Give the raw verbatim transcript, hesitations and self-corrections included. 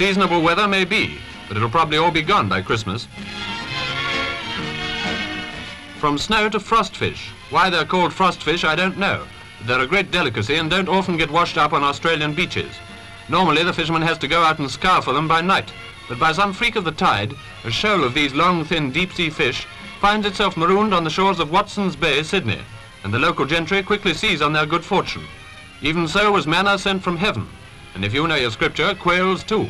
Seasonable weather may be, but it'll probably all be gone by Christmas. From snow to frostfish. Why they're called frostfish, I don't know. They're a great delicacy and don't often get washed up on Australian beaches. Normally, the fisherman has to go out and scour for them by night, but by some freak of the tide, a shoal of these long, thin, deep-sea fish finds itself marooned on the shores of Watson's Bay, Sydney, and the local gentry quickly seize on their good fortune. Even so was manna sent from heaven, and if you know your scripture, quails too.